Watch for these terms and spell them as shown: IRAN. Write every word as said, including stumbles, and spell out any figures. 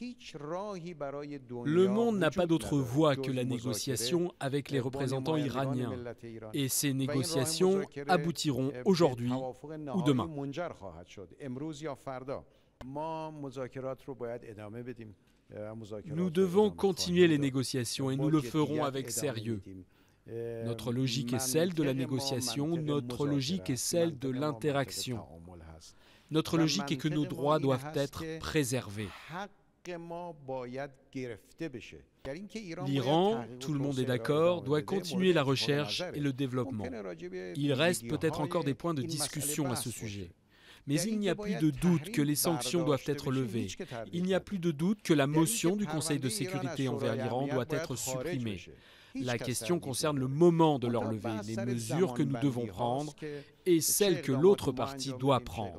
Le monde n'a pas d'autre voie que la négociation avec les représentants iraniens, et ces négociations aboutiront aujourd'hui ou demain. Nous devons continuer les négociations et nous le ferons avec sérieux. Notre logique est celle de la négociation, notre logique est celle de l'interaction. Notre logique est que nos droits doivent être préservés. L'Iran, tout le monde est d'accord, doit continuer la recherche et le développement. Il reste peut-être encore des points de discussion à ce sujet. Mais il n'y a plus de doute que les sanctions doivent être levées. Il n'y a plus de doute que la motion du Conseil de sécurité envers l'Iran doit être supprimée. La question concerne le moment de leur levée, les mesures que nous devons prendre et celles que l'autre partie doit prendre.